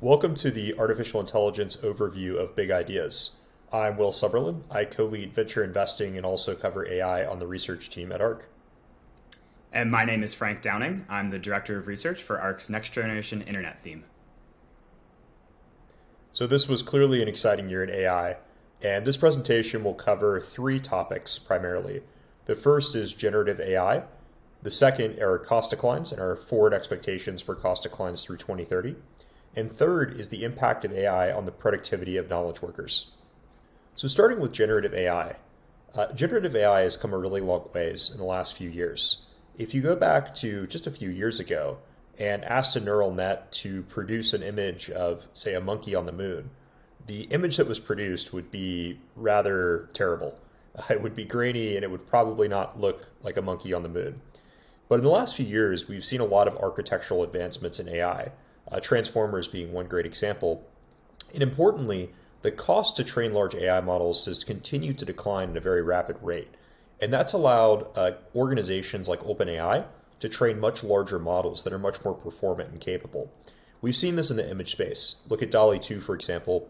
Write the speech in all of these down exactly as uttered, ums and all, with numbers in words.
Welcome to the Artificial Intelligence Overview of Big Ideas. I'm Will Summerlin. I co-lead venture investing and also cover A I on the research team at ARK. And my name is Frank Downing. I'm the Director of Research for ARK's Next Generation Internet theme. So this was clearly an exciting year in A I, and this presentation will cover three topics primarily. The first is generative A I. The second are cost declines and our forward expectations for cost declines through twenty thirty. And third is the impact of A I on the productivity of knowledge workers. So starting with generative A I, uh, generative A I has come a really long ways in the last few years. If you go back to just a few years ago and asked a neural net to produce an image of, say, a monkey on the moon, the image that was produced would be rather terrible. Uh, it would be grainy and it would probably not look like a monkey on the moon. But in the last few years, we've seen a lot of architectural advancements in A I. Uh, Transformers being one great example. And importantly, the cost to train large A I models has continued to decline at a very rapid rate. And that's allowed uh, organizations like OpenAI to train much larger models that are much more performant and capable. We've seen this in the image space. Look at DALL-E two, for example.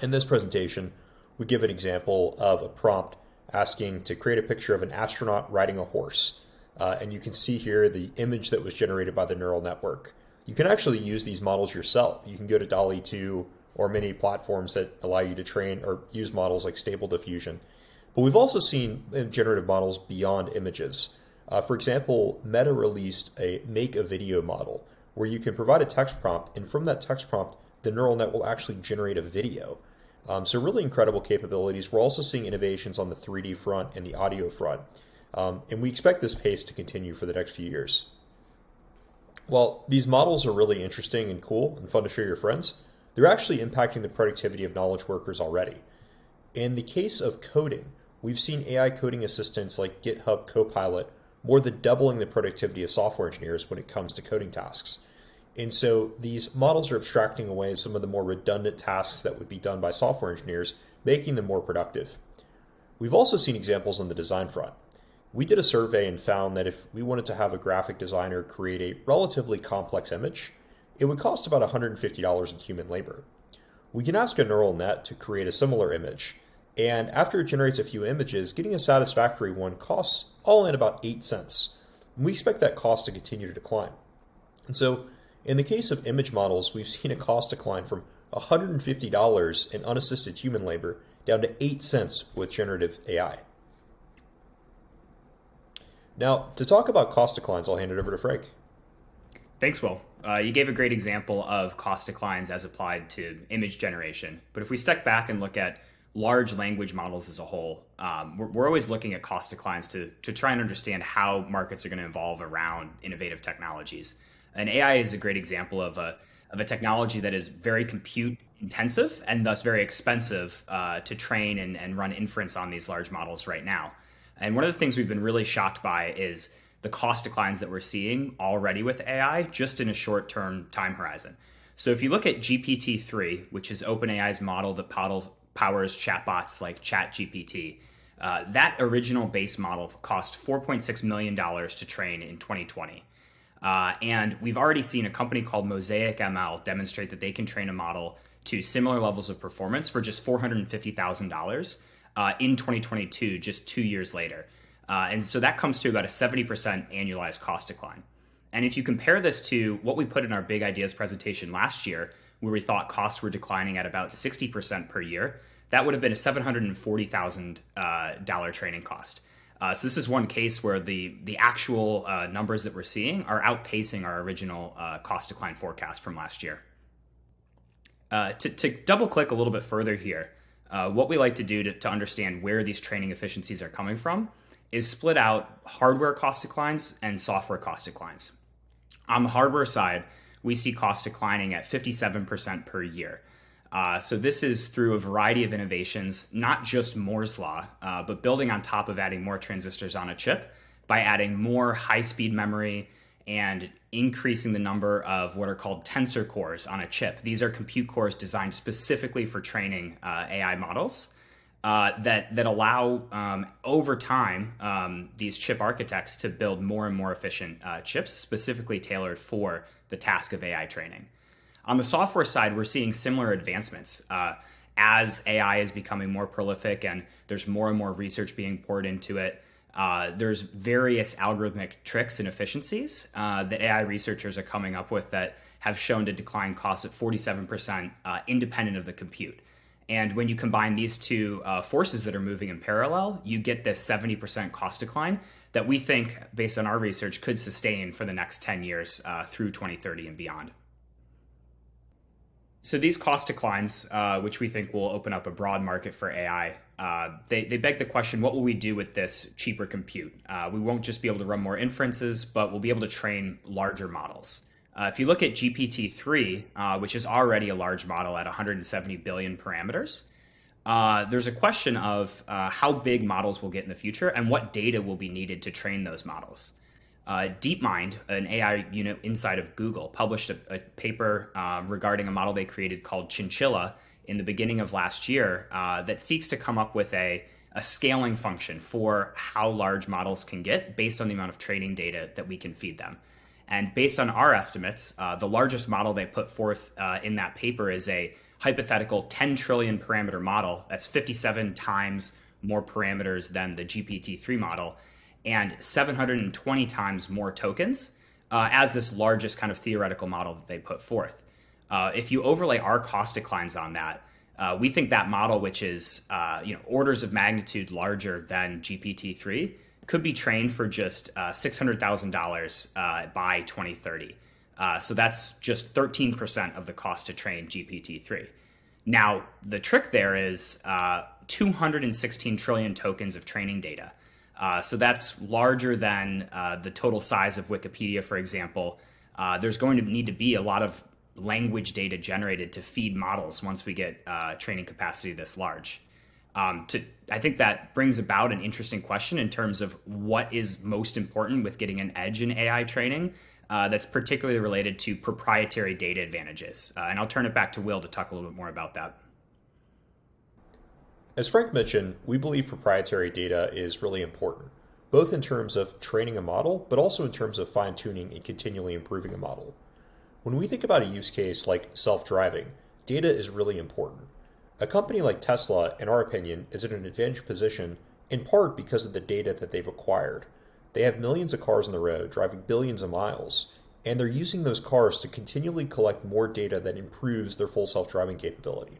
In this presentation, we give an example of a prompt asking to create a picture of an astronaut riding a horse. Uh, and you can see here the image that was generated by the neural network. You can actually use these models yourself. You can go to DALL-E two or many platforms that allow you to train or use models like stable diffusion. But we've also seen generative models beyond images. Uh, for example, Meta released a make a video model where you can provide a text prompt, and from that text prompt, the neural net will actually generate a video. Um, so really incredible capabilities. We're also seeing innovations on the three D front and the audio front. Um, and we expect this pace to continue for the next few years. While these models are really interesting and cool and fun to share your friends, they're actually impacting the productivity of knowledge workers already. In the case of coding, we've seen A I coding assistants like GitHub Copilot more than doubling the productivity of software engineers when it comes to coding tasks. And so these models are abstracting away some of the more redundant tasks that would be done by software engineers, making them more productive. We've also seen examples on the design front. We did a survey and found that if we wanted to have a graphic designer create a relatively complex image, it would cost about one hundred fifty dollars in human labor. We can ask a neural net to create a similar image, and after it generates a few images, getting a satisfactory one costs all in about eight cents. And we expect that cost to continue to decline. And so in the case of image models, we've seen a cost decline from one hundred fifty dollars in unassisted human labor down to eight cents with generative A I. Now, to talk about cost declines, I'll hand it over to Frank. Thanks, Will. Uh, you gave a great example of cost declines as applied to image generation. But if we step back and look at large language models as a whole, um, we're, we're always looking at cost declines to, to try and understand how markets are going to evolve around innovative technologies. And A I is a great example of a, of a technology that is very compute intensive and thus very expensive uh, to train and, and run inference on these large models right now. And one of the things we've been really shocked by is the cost declines that we're seeing already with A I just in a short-term time horizon. So if you look at G P T three, which is OpenAI's model that powers chatbots like ChatGPT, uh, that original base model cost four point six million dollars to train in twenty twenty. Uh, and we've already seen a company called Mosaic M L demonstrate that they can train a model to similar levels of performance for just four hundred fifty thousand dollars. Uh, in twenty twenty-two, just two years later. Uh, and so that comes to about a seventy percent annualized cost decline. And if you compare this to what we put in our Big Ideas presentation last year, where we thought costs were declining at about sixty percent per year, that would have been a seven hundred forty thousand dollars uh, dollar training cost. Uh, so this is one case where the, the actual uh, numbers that we're seeing are outpacing our original uh, cost decline forecast from last year. Uh, to, to double click a little bit further here, Uh, what we like to do to, to understand where these training efficiencies are coming from is split out hardware cost declines and software cost declines. On the hardware side, we see costs declining at fifty-seven percent per year. Uh, so this is through a variety of innovations, not just Moore's Law, uh, but building on top of adding more transistors on a chip by adding more high-speed memory and increasing the number of what are called tensor cores on a chip. These are compute cores designed specifically for training uh, A I models uh, that, that allow, um, over time, um, these chip architects to build more and more efficient uh, chips specifically tailored for the task of A I training. On the software side, we're seeing similar advancements. Uh, as A I is becoming more prolific and there's more and more research being poured into it, uh, there's various algorithmic tricks and efficiencies uh, that A I researchers are coming up with that have shown to decline costs at forty-seven percent uh, independent of the compute. And when you combine these two uh, forces that are moving in parallel, you get this seventy percent cost decline that we think, based on our research, could sustain for the next ten years uh, through twenty thirty and beyond. So these cost declines, uh, which we think will open up a broad market for A I, uh, they, they beg the question, what will we do with this cheaper compute? Uh, we won't just be able to run more inferences, but we'll be able to train larger models. Uh, if you look at G P T three, uh, which is already a large model at one hundred seventy billion parameters, uh, there's a question of uh, how big models will get in the future and what data will be needed to train those models. Uh, DeepMind, an A I unit inside of Google, published a, a paper uh, regarding a model they created called Chinchilla in the beginning of last year uh, that seeks to come up with a, a scaling function for how large models can get based on the amount of training data that we can feed them. And based on our estimates, uh, the largest model they put forth uh, in that paper is a hypothetical ten trillion parameter model. That's fifty-seven times more parameters than the G P T three model, and seven hundred twenty times more tokens uh, as this largest kind of theoretical model that they put forth. Uh, if you overlay our cost declines on that, uh, we think that model, which is uh, you know, orders of magnitude larger than G P T three, could be trained for just uh, six hundred thousand dollars uh, by twenty thirty. Uh, so that's just thirteen percent of the cost to train G P T three. Now, the trick there is uh, two hundred sixteen trillion tokens of training data. Uh, so that's larger than uh, the total size of Wikipedia, for example. Uh, there's going to need to be a lot of language data generated to feed models once we get uh, training capacity this large. Um, to, I think that brings about an interesting question in terms of what is most important with getting an edge in A I training uh, that's particularly related to proprietary data advantages. Uh, and I'll turn it back to Will to talk a little bit more about that. As Frank mentioned, we believe proprietary data is really important, both in terms of training a model, but also in terms of fine-tuning and continually improving a model. When we think about a use case like self-driving, data is really important. A company like Tesla, in our opinion, is in an advantaged position in part because of the data that they've acquired. They have millions of cars on the road, driving billions of miles, and they're using those cars to continually collect more data that improves their full self-driving capability.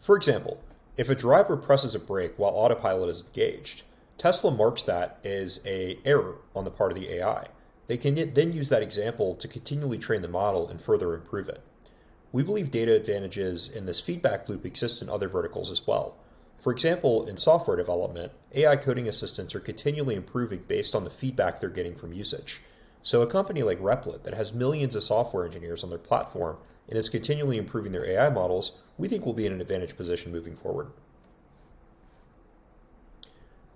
For example, if a driver presses a brake while autopilot is engaged, Tesla marks that as an error on the part of the A I. They can then use that example to continually train the model and further improve it. We believe data advantages in this feedback loop exist in other verticals as well. For example, in software development, A I coding assistants are continually improving based on the feedback they're getting from usage. So a company like Replit that has millions of software engineers on their platform and is continually improving their A I models, we think will be in an advantaged position moving forward.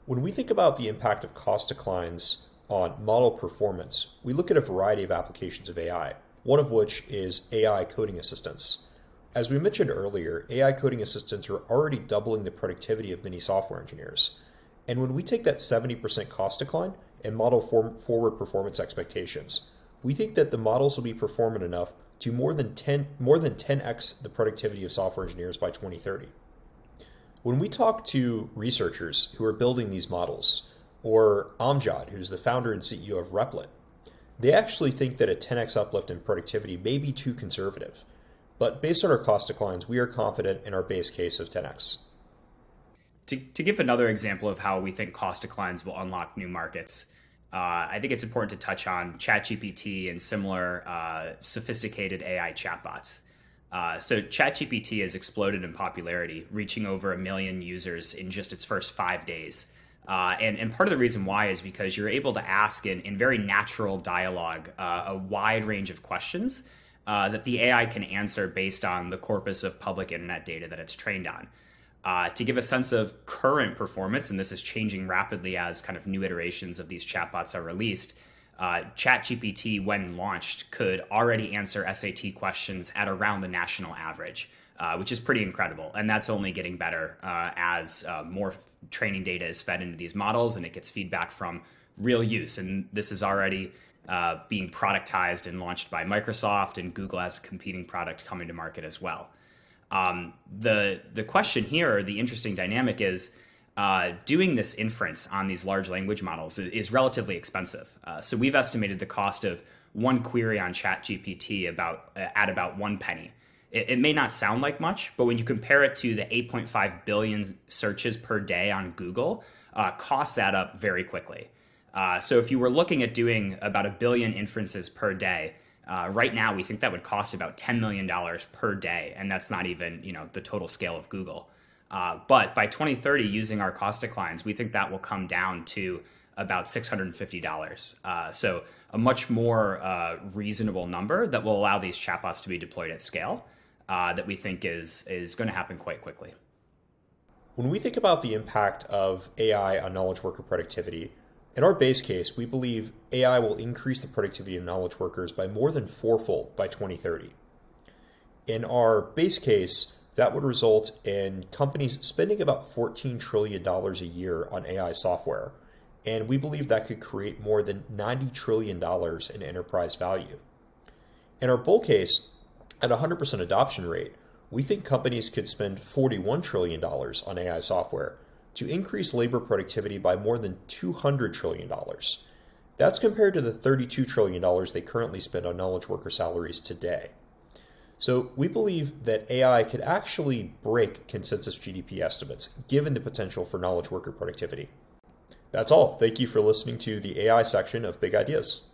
When we think about the impact of cost declines on model performance, we look at a variety of applications of A I. One of which is A I coding assistants. As we mentioned earlier, A I coding assistants are already doubling the productivity of many software engineers. And when we take that seventy percent cost decline and model forward performance expectations, we think that the models will be performant enough to more than ten, more than ten X the productivity of software engineers by twenty thirty. When we talk to researchers who are building these models, or Amjad, who's the founder and C E O of Replit, they actually think that a ten X uplift in productivity may be too conservative, but based on our cost declines, we are confident in our base case of ten X. To, to give another example of how we think cost declines will unlock new markets, uh, I think it's important to touch on ChatGPT and similar uh, sophisticated A I chatbots. Uh, so ChatGPT has exploded in popularity, reaching over a million users in just its first five days. Uh, and, and part of the reason why is because you're able to ask in, in very natural dialogue uh, a wide range of questions uh, that the A I can answer based on the corpus of public internet data that it's trained on. Uh, to give a sense of current performance, and this is changing rapidly as kind of new iterations of these chatbots are released, uh, ChatGPT, when launched, could already answer S A T questions at around the national average. Uh, which is pretty incredible. And that's only getting better uh, as uh, more training data is fed into these models and it gets feedback from real use. And this is already uh, being productized and launched by Microsoft, and Google has a competing product coming to market as well. Um, the, the question here, or the interesting dynamic is, uh, doing this inference on these large language models is, is relatively expensive. Uh, so we've estimated the cost of one query on ChatGPT about, uh, at about one penny. It, it may not sound like much, but when you compare it to the eight point five billion searches per day on Google, uh, costs add up very quickly. Uh, so if you were looking at doing about a billion inferences per day, Uh, right now, we think that would cost about ten million dollars per day, and that's not even, you know, the total scale of Google. Uh, but by twenty thirty, using our cost declines, we think that will come down to about six hundred fifty dollars. Uh, so a much more uh, reasonable number that will allow these chatbots to be deployed at scale uh, that we think is, is going to happen quite quickly. When we think about the impact of A I on knowledge worker productivity, in our base case, we believe A I will increase the productivity of knowledge workers by more than fourfold by twenty thirty. In our base case, that would result in companies spending about fourteen trillion dollars a year on A I software, and we believe that could create more than ninety trillion dollars in enterprise value. In our bull case, at one hundred percent adoption rate, we think companies could spend forty-one trillion dollars on A I software, to increase labor productivity by more than two hundred trillion dollars. That's compared to the thirty-two trillion dollars they currently spend on knowledge worker salaries today. So we believe that A I could actually break consensus G D P estimates, given the potential for knowledge worker productivity. That's all. Thank you for listening to the A I section of Big Ideas.